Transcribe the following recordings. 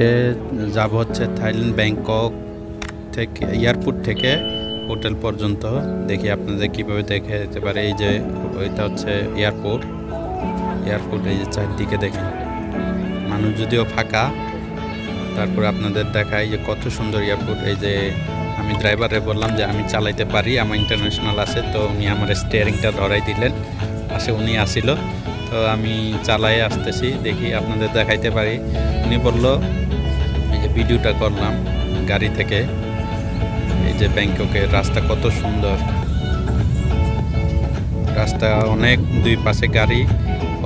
আজকে যাব হচ্ছে থাইল্যান্ড ব্যাংকক থেকে এয়ারপোর্ট থেকে হোটেল পর্যন্ত। দেখি আপনাদের কীভাবে দেখে যেতে পারে। এই যে এটা হচ্ছে এয়ারপোর্ট, এই যে চারদিকে দেখেন মানুষ যদিও ফাঁকা, তারপরে আপনাদের দেখায় যে কত সুন্দর এয়ারপোর্ট। এই যে আমি ড্রাইভারে বললাম যে আমি চালাইতে পারি, আমার ইন্টারন্যাশনাল আছে, তো উনি আমার স্টিয়ারিংটা ধরাই দিলেন, পাশে উনি আসিল, তো আমি চালাই আসতেছি, দেখি আপনাদের দেখাইতে পারি। উনি বললো এই যে ভিডিওটা করলাম গাড়ি থেকে, এই যে ব্যাংককের রাস্তা কত সুন্দর, রাস্তা অনেক, দুই পাশে গাড়ি,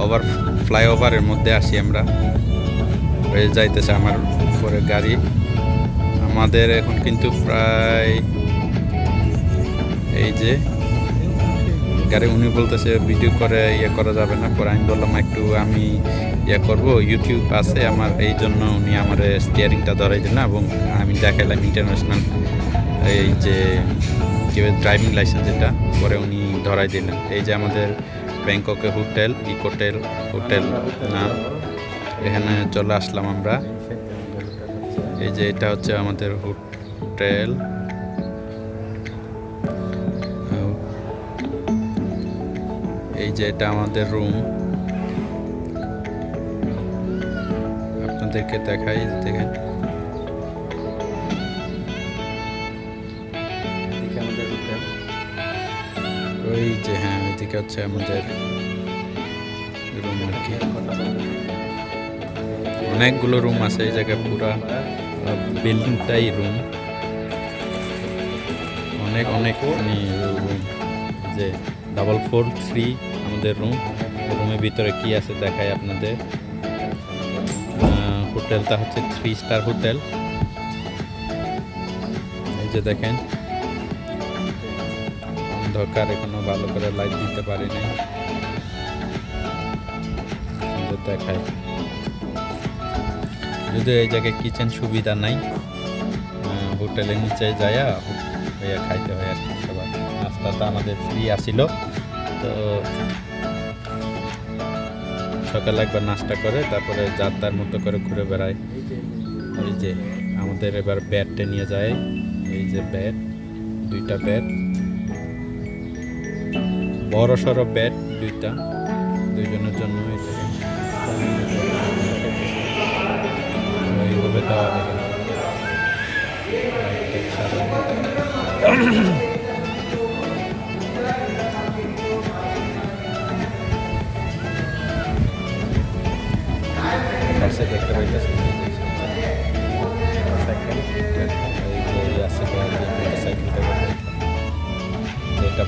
ওভার ফ্লাইওভারের মধ্যে আসি আমরা, যাইতেছে আমার উপরে গাড়ি। আমাদের এখন কিন্তু প্রায় এই যে গাড়ি, উনি বলতেছে ভিডিও করে ইয়ে করা যাবে না, পরে আমি বললাম একটু আমি ইয়ে করবো, ইউটিউব আছে আমার, এই জন্য উনি আমার স্টিয়ারিংটা ধরাই দিলেন এবং আমি দেখালাম ইন্টারন্যাশনাল এই যে ড্রাইভিং লাইসেন্স, এটা পরে উনি ধরাই দিলেন। এই যে আমাদের ব্যাংককে হোটেল ইকোটেল হোটেল নাম, এখানে চলে আসলাম আমরা। এই যে এটা হচ্ছে আমাদের হোটেল, এই যে এটা আমাদের রুম, আপনাদেরকে দেখাই, দেখেন ওই যে, হ্যাঁ ওইদিকে হচ্ছে আমাদের রুম আর কি, অনেকগুলো রুম আছে এই জায়গায়, পুরা বিল্ডিংটাই রুম, অনেক অনেক রুম। যে 443 আমাদের রুম, রুমের ভিতরে কি আছে দেখাই আপনাদের। হোটেলটা হচ্ছে 3 স্টার হোটেল, এই যে দেখেন অন্ধকার, এখনো ভালো করে লাইট দিতে পারি নাই, দেখায় যদিও এই জায়গায় কিচেন সুবিধা নাই, হোটেলের নিচে যায়া খাইতে হয় আর কি। সবার নাস্তাটা আমাদের ফ্রি আসিল, তো সকালে একবার নাস্তা করে তারপরে যাত্রার মতো করে ঘুরে বেড়ায়। এই যে আমাদের এবার ব্যাটটা নিয়ে যায়, এই যে ব্যাট, 2টা ব্যাট, বড় সড়ো ব্যাট 2টা, 2জনের জন্য এটা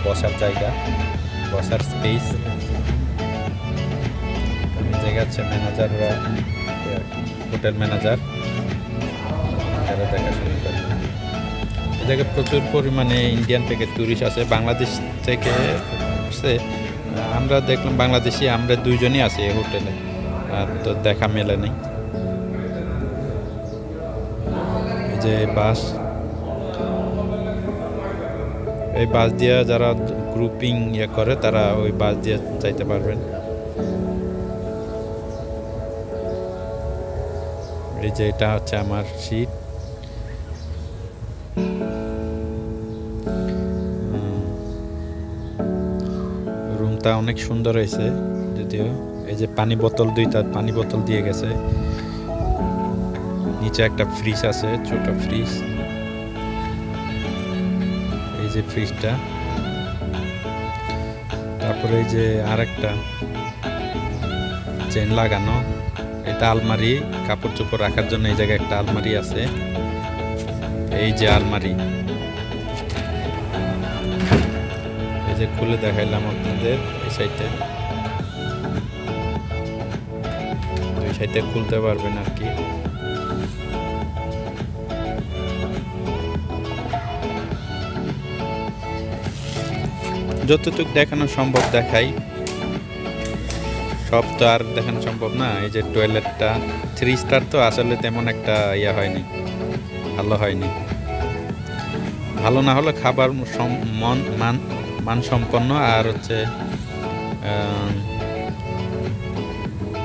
বসার জায়গা, বসার স্পেস, জায়গা আছে ম্যানেজাররা, হোটেল ম্যানেজার দেখাশোনা করে। এ জায়গায় প্রচুর পরিমাণে ইন্ডিয়ান থেকে ট্যুরিস্ট আসে, বাংলাদেশ থেকে আসে, আমরা দেখলাম বাংলাদেশি আমরা 2জনই আছি এই হোটেলে, আর তো দেখা মেলে নেই। এই যে বাস, এই বাস দিয়ে যারা গ্রুপিং ইয়ে করে তারা ওই বাস দিয়ে যাইতে পারবেন। এই যে এটা হচ্ছে আমার সিট, রুমটা অনেক সুন্দর হয়েছে যদিও। এই যে পানি বোতল 2টা পানি বোতল দিয়ে গেছে, নিচে একটা ফ্রিজ আছে, ছোট ফ্রিজ, এই যে ফ্রিজটা, তারপরে এই যে আরেকটা চেন লাগানো, এটা আলমারি, কাপড় চোপড় রাখার জন্য এই জায়গায় একটা আলমারি আছে, এই যে আলমারি, এই যে খুলে দেখাইলাম আপনাদের, এই সাইডে 2 সাইডে খুলতে পারবেন আর কি। যতটুকু দেখানো সম্ভব দেখাই, সব তো আর দেখানো সম্ভব না। এই যে টয়লেটটা 3 স্টার, তো আসলে তেমন একটা ইয়া হয়নি, ভালো হয়নি, ভালো না হলে খাবার মানসম্পন্ন, আর হচ্ছে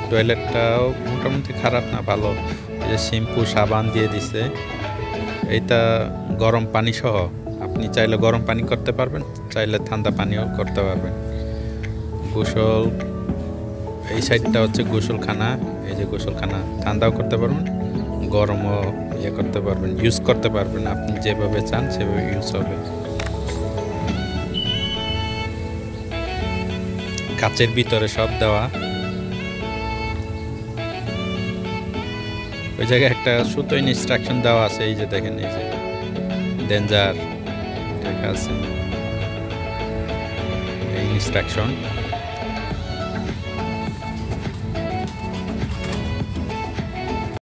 টয়লেটটাও মোটামুটি খারাপ না, ভালো। শ্যাম্পু সাবান দিয়ে দিছে। এটা গরম পানি সহ, আপনি চাইলে গরম পানি করতে পারবেন, চাইলে ঠান্ডা পানিও করতে পারবেন। গোসল, এই সাইডটা হচ্ছে গোসলখানা, এই যে গোসলখানা, ঠান্ডাও করতে পারবেন গরমও ইয়ে করতে পারবেন, ইউজ করতে পারবেন, আপনি যেভাবে চান সেভাবে ইউজ হবে। কাচের ভিতরে সব দেওয়া। ওই জায়গায় একটা সুতো ইনস্ট্রাকশন দেওয়া আছে, এই যে দেখেন, এই যে ডেঞ্জার, ঠিক আছে এই ইনস্ট্রাকশন।